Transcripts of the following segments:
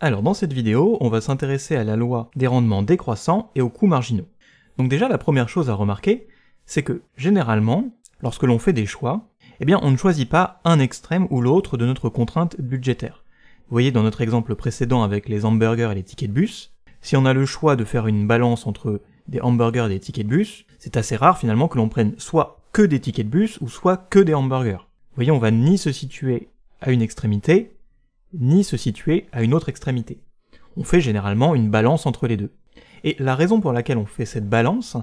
Alors dans cette vidéo, on va s'intéresser à la loi des rendements décroissants et aux coûts marginaux. Donc déjà la première chose à remarquer, c'est que généralement, lorsque l'on fait des choix, eh bien on ne choisit pas un extrême ou l'autre de notre contrainte budgétaire. Vous voyez dans notre exemple précédent avec les hamburgers et les tickets de bus, si on a le choix de faire une balance entre des hamburgers et des tickets de bus, c'est assez rare finalement que l'on prenne soit que des tickets de bus ou soit que des hamburgers. Vous voyez, on va ni se situer à une extrémité, ni se situer à une autre extrémité. On fait généralement une balance entre les deux. Et la raison pour laquelle on fait cette balance,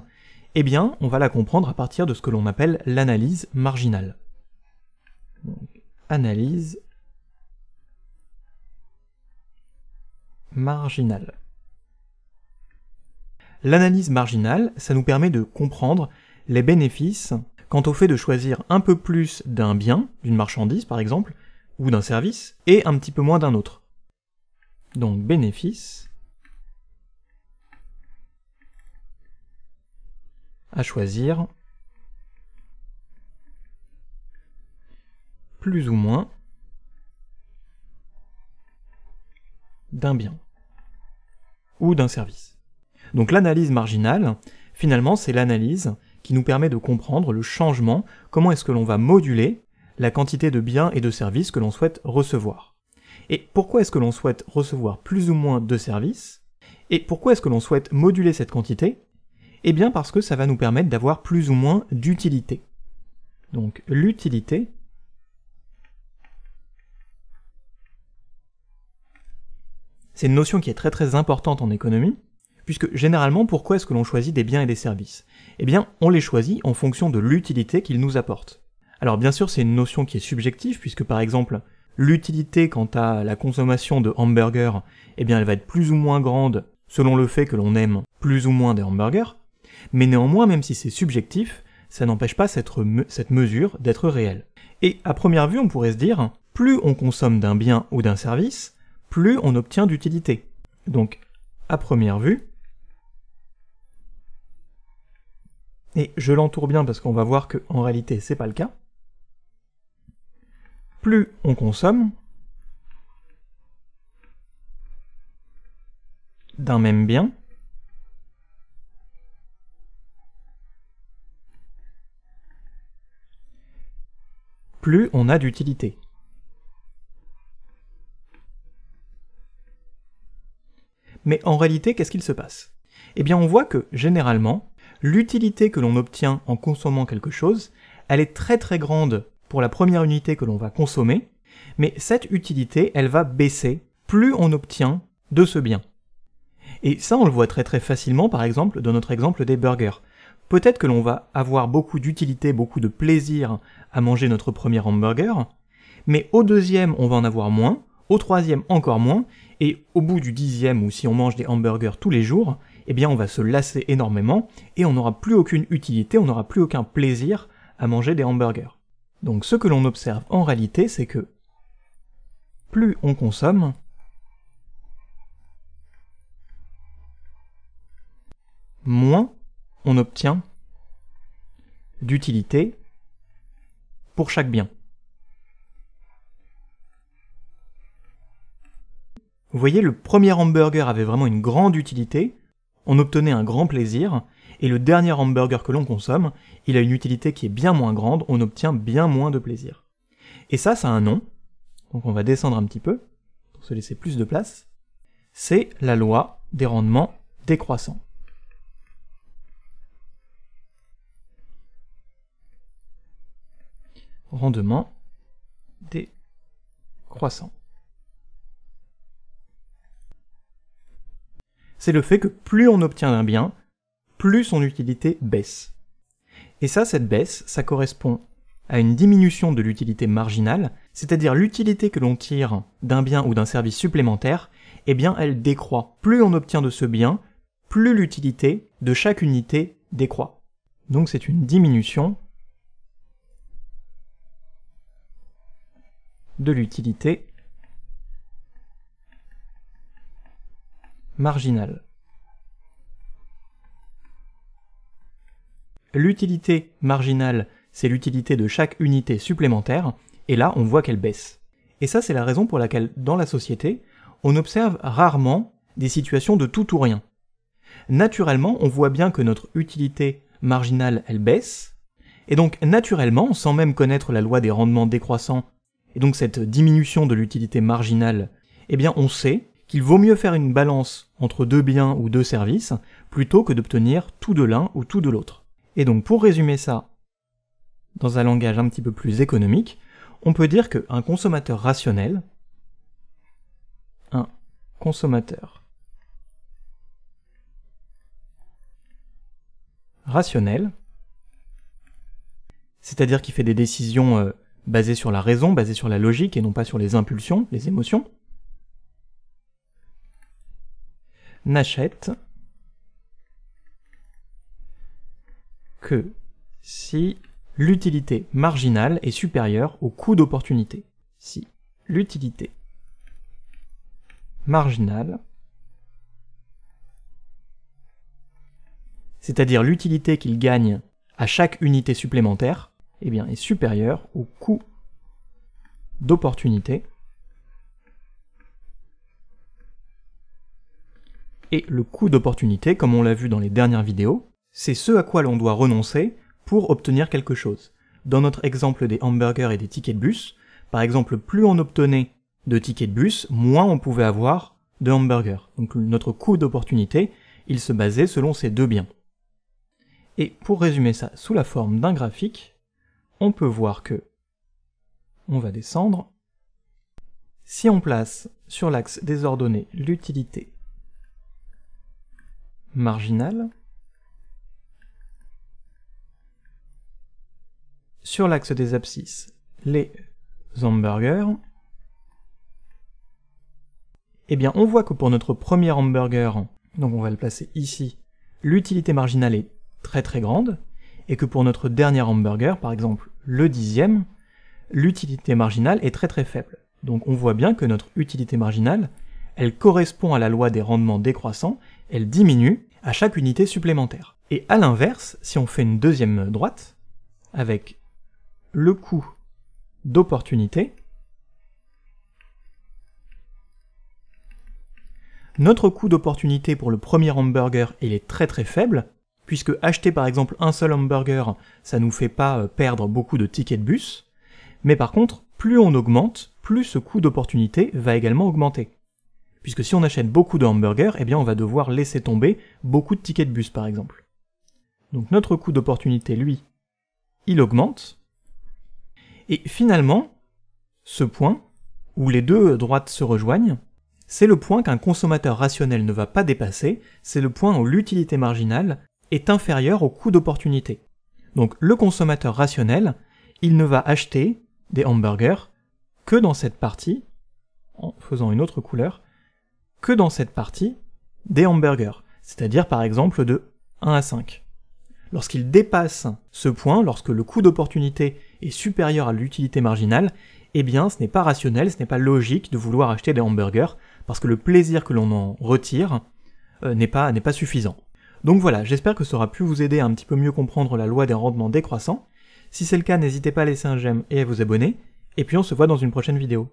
eh bien, on va la comprendre à partir de ce que l'on appelle l'analyse marginale. Donc, analyse marginale. L'analyse marginale, ça nous permet de comprendre les bénéfices quant au fait de choisir un peu plus d'un bien, d'une marchandise par exemple, ou d'un service, et un petit peu moins d'un autre. Donc bénéfice à choisir plus ou moins d'un bien ou d'un service. Donc l'analyse marginale, finalement, c'est l'analyse qui nous permet de comprendre le changement, comment est-ce que l'on va moduler la quantité de biens et de services que l'on souhaite recevoir. Et pourquoi est-ce que l'on souhaite recevoir plus ou moins de services? Et pourquoi est-ce que l'on souhaite moduler cette quantité? Eh bien parce que ça va nous permettre d'avoir plus ou moins d'utilité. Donc l'utilité c'est une notion qui est très très importante en économie, puisque généralement pourquoi est-ce que l'on choisit des biens et des services? Eh bien on les choisit en fonction de l'utilité qu'ils nous apportent. Alors bien sûr, c'est une notion qui est subjective, puisque par exemple, l'utilité quant à la consommation de hamburgers, eh bien elle va être plus ou moins grande selon le fait que l'on aime plus ou moins des hamburgers, mais néanmoins, même si c'est subjectif, ça n'empêche pas cette mesure d'être réelle. Et à première vue, on pourrait se dire, plus on consomme d'un bien ou d'un service, plus on obtient d'utilité. Donc, à première vue, et je l'entoure bien parce qu'on va voir qu'en réalité, c'est pas le cas, plus on consomme d'un même bien, plus on a d'utilité. Mais en réalité, qu'est-ce qu'il se passe? Eh bien, on voit que, généralement, l'utilité que l'on obtient en consommant quelque chose, elle est très très grande pour la première unité que l'on va consommer, mais cette utilité, elle va baisser plus on obtient de ce bien. Et ça, on le voit très très facilement, par exemple, dans notre exemple des burgers. Peut-être que l'on va avoir beaucoup d'utilité, beaucoup de plaisir à manger notre premier hamburger, mais au deuxième, on va en avoir moins, au troisième, encore moins, et au bout du dixième, ou si on mange des hamburgers tous les jours, eh bien on va se lasser énormément, et on n'aura plus aucune utilité, on n'aura plus aucun plaisir à manger des hamburgers. Donc ce que l'on observe en réalité, c'est que plus on consomme, moins on obtient d'utilité pour chaque bien. Vous voyez, le premier hamburger avait vraiment une grande utilité, on obtenait un grand plaisir, et le dernier hamburger que l'on consomme, il a une utilité qui est bien moins grande, on obtient bien moins de plaisir. Et ça, ça a un nom, donc on va descendre un petit peu, pour se laisser plus de place, c'est la loi des rendements décroissants. Rendement décroissant. C'est le fait que plus on obtient d'un bien, plus son utilité baisse. Et ça, cette baisse, ça correspond à une diminution de l'utilité marginale, c'est-à-dire l'utilité que l'on tire d'un bien ou d'un service supplémentaire, eh bien elle décroît. Plus on obtient de ce bien, plus l'utilité de chaque unité décroît. Donc c'est une diminution de l'utilité marginale. L'utilité marginale, c'est l'utilité de chaque unité supplémentaire, et là on voit qu'elle baisse. Et ça c'est la raison pour laquelle dans la société, on observe rarement des situations de tout ou rien. Naturellement, on voit bien que notre utilité marginale, elle baisse, et donc naturellement, sans même connaître la loi des rendements décroissants, et donc cette diminution de l'utilité marginale, eh bien on sait qu'il vaut mieux faire une balance entre deux biens ou deux services, plutôt que d'obtenir tout de l'un ou tout de l'autre. Et donc pour résumer ça, dans un langage un petit peu plus économique, on peut dire qu'un consommateur rationnel, un consommateur rationnel, c'est-à-dire qui fait des décisions basées sur la raison, basées sur la logique, et non pas sur les impulsions, les émotions, n'achète que si l'utilité marginale est supérieure au coût d'opportunité. Si l'utilité marginale, c'est-à-dire l'utilité qu'il gagne à chaque unité supplémentaire, eh bien, est supérieure au coût d'opportunité. Et le coût d'opportunité, comme on l'a vu dans les dernières vidéos, c'est ce à quoi l'on doit renoncer pour obtenir quelque chose. Dans notre exemple des hamburgers et des tickets de bus, par exemple, plus on obtenait de tickets de bus, moins on pouvait avoir de hamburgers. Donc notre coût d'opportunité, il se basait selon ces deux biens. Et pour résumer ça sous la forme d'un graphique, on peut voir que, on va descendre, si on place sur l'axe désordonné l'utilité marginale, sur l'axe des abscisses les hamburgers, eh bien on voit que pour notre premier hamburger, donc on va le placer ici, l'utilité marginale est très très grande, et que pour notre dernier hamburger, par exemple le 10e, l'utilité marginale est très très faible. Donc on voit bien que notre utilité marginale, elle correspond à la loi des rendements décroissants, elle diminue à chaque unité supplémentaire. Et à l'inverse, si on fait une deuxième droite, avec le coût d'opportunité, notre coût d'opportunité pour le premier hamburger, il est très très faible, puisque acheter par exemple un seul hamburger, ça nous fait pas perdre beaucoup de tickets de bus, mais par contre, plus on augmente, plus ce coût d'opportunité va également augmenter. Puisque si on achète beaucoup de hamburgers, eh bien on va devoir laisser tomber beaucoup de tickets de bus par exemple. Donc notre coût d'opportunité, lui, il augmente, et finalement, ce point, où les deux droites se rejoignent, c'est le point qu'un consommateur rationnel ne va pas dépasser, c'est le point où l'utilité marginale est inférieure au coût d'opportunité. Donc le consommateur rationnel, il ne va acheter des hamburgers que dans cette partie, en faisant une autre couleur, que dans cette partie des hamburgers, c'est-à-dire par exemple de 1 à 5. Lorsqu'il dépasse ce point, lorsque le coût d'opportunité est supérieur à l'utilité marginale, eh bien ce n'est pas rationnel, ce n'est pas logique de vouloir acheter des hamburgers, parce que le plaisir que l'on en retire n'est pas suffisant. Donc voilà, j'espère que ça aura pu vous aider à un petit peu mieux comprendre la loi des rendements décroissants. Si c'est le cas, n'hésitez pas à laisser un j'aime et à vous abonner, et puis on se voit dans une prochaine vidéo.